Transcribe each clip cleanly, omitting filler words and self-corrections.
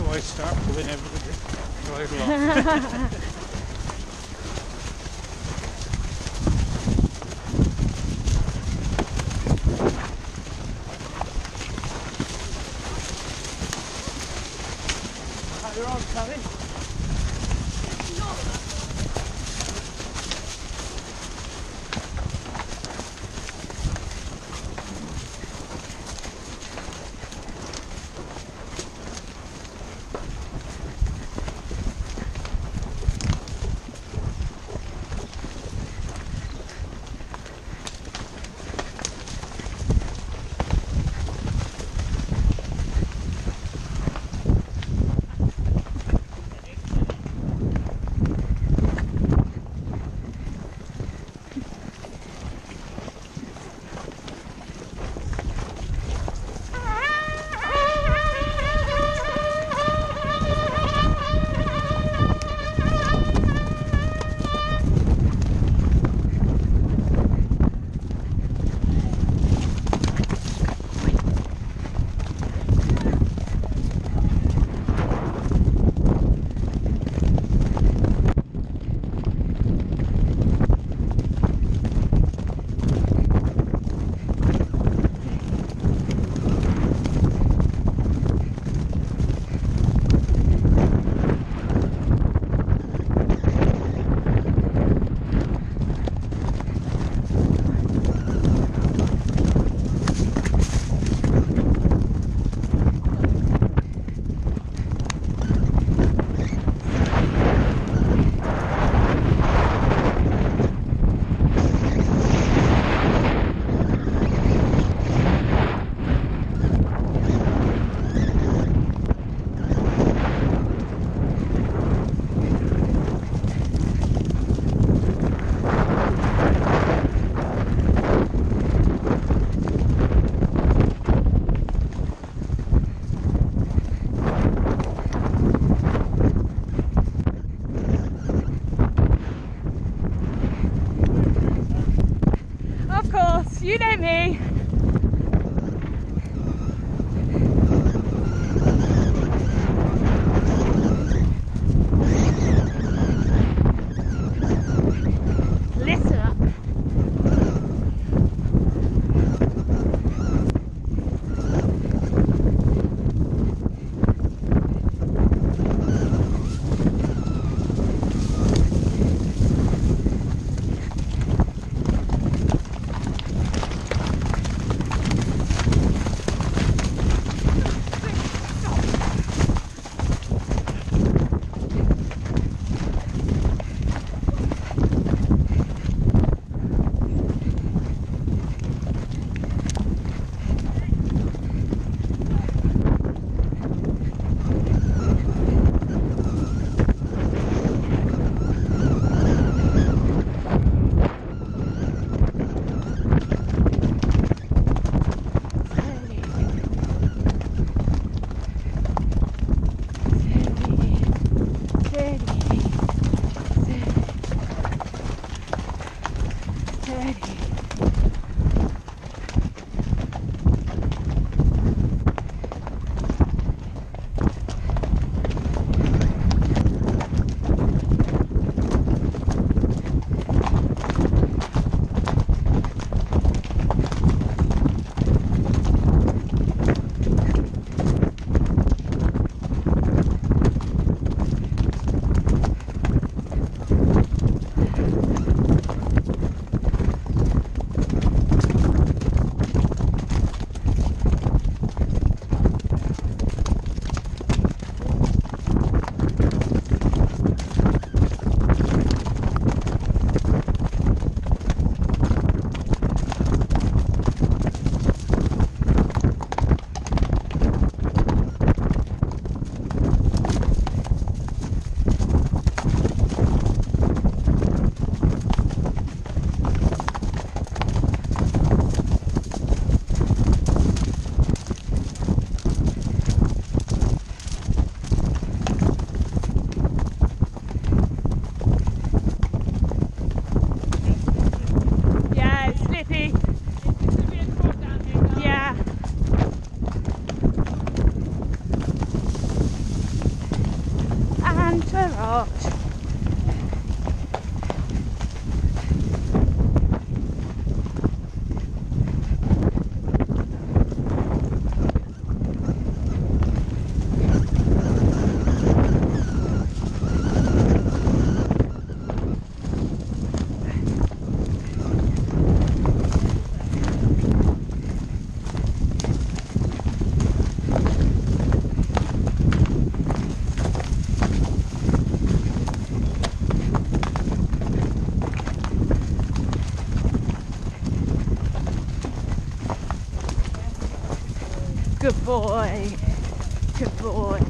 do I start pulling everybody right along? You're on, Sammy. Santa Art. Good boy, good boy.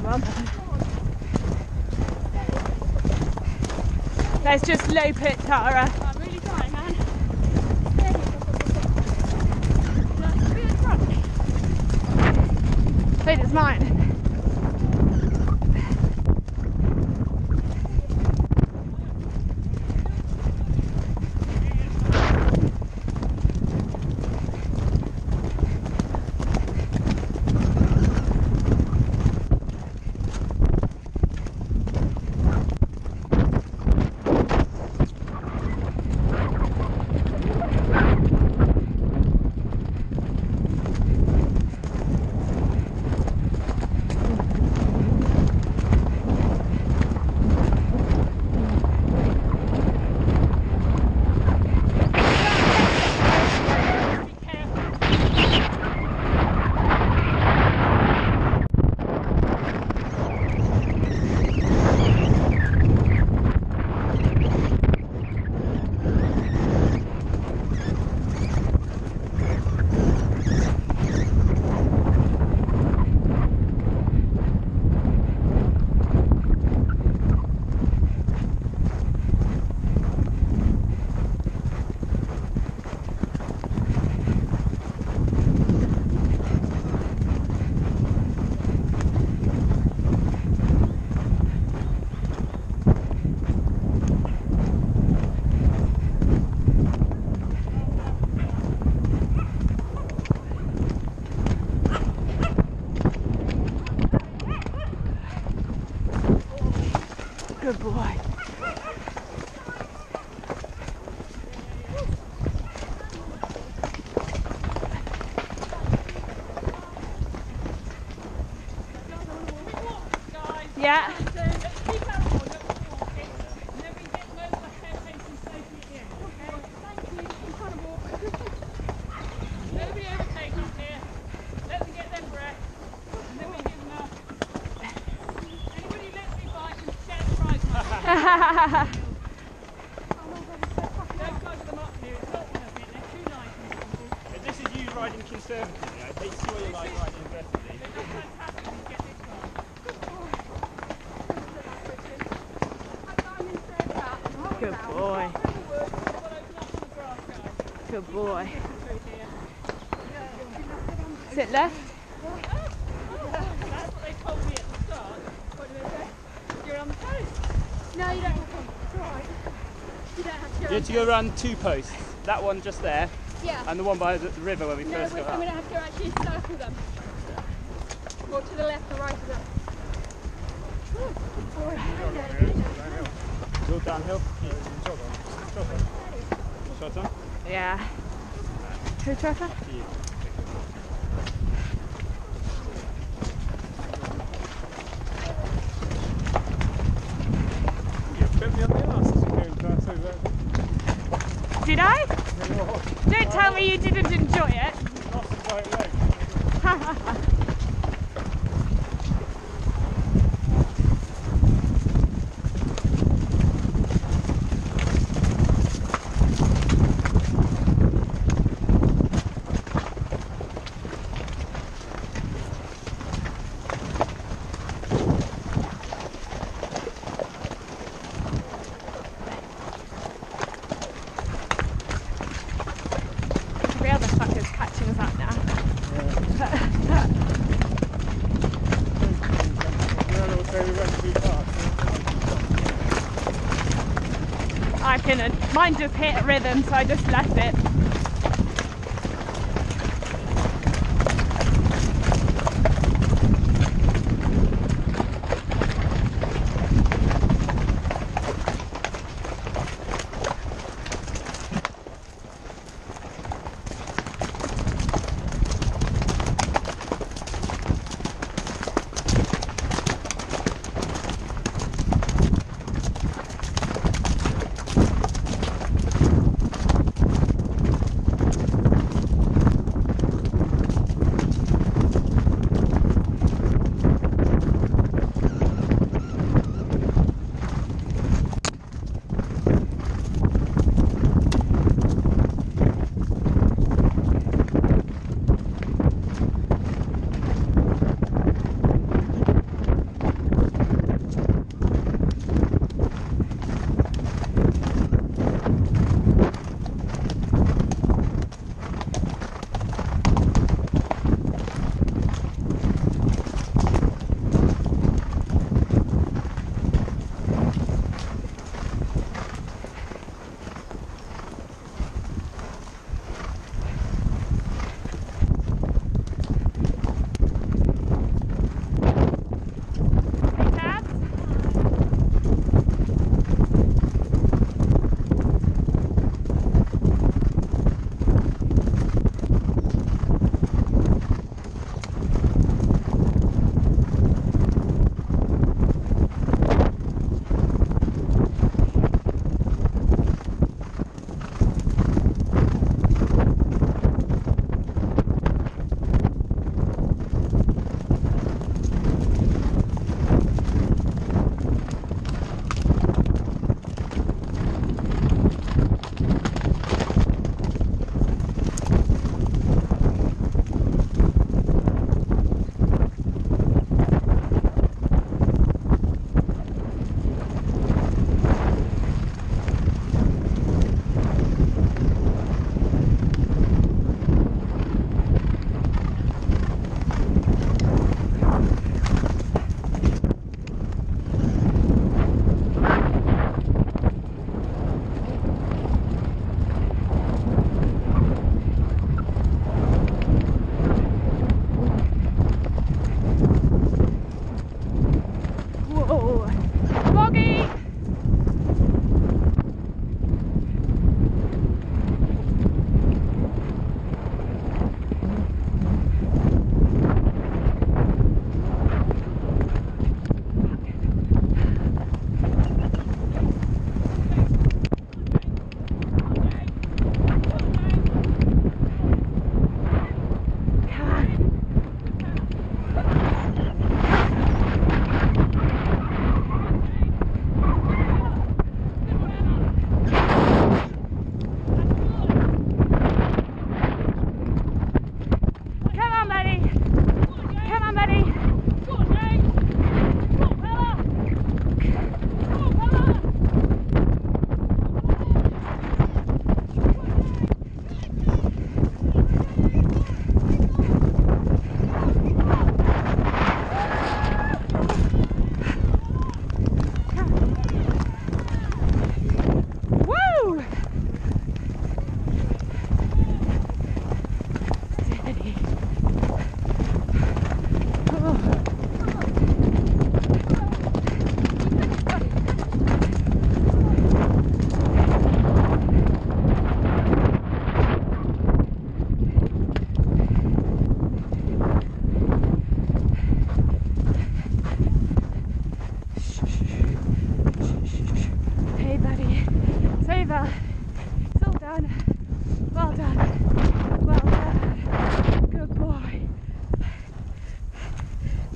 quarter mile. Let's just lope it, Tara. I'm really trying, man. I think it's mine. Good boy. Yeah. If this is you riding conservatively, I think you really like riding aggressively. Good boy. Good boy. Is it left? No, you don't have to. It's alright. You don't have to go. You have to go around two posts. That one just there. Yeah. And the one by the river where we first got out. No, we're going to have to actually circle them. Or to the left or right of them. It's all downhill. Shot on. Yeah. Who, Trevor? Yeah. Did I? Don't tell me you didn't enjoy it. I couldn't. Mine just hit a rhythm, so I just left it.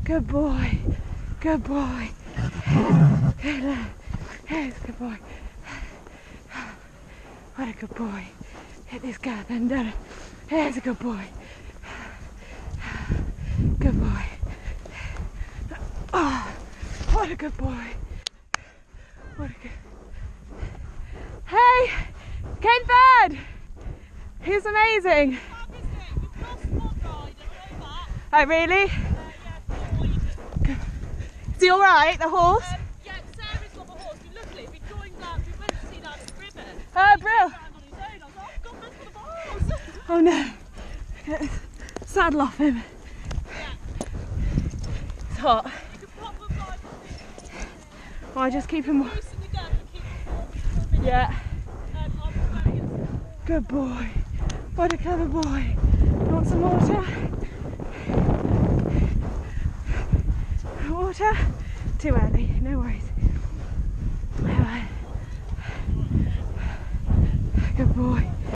Good boy. Good boy. Good boy. What a good boy. Hit this guy, then done it. There's a good boy. Good boy. Oh, what a good boy. What a good... Hey! Ken Bird! He's amazing. Oh really? Is he alright, the horse? Yeah, Sarah's got the horse. He luckily been going down, we went to see down the river. Oh, brilliant. Oh no. Saddle off him. Yeah. It's hot. You can pop him by the well, I just keep him warm. Yeah. Good boy. What a clever boy. Want some water? Water? Too early, no worries. Good boy.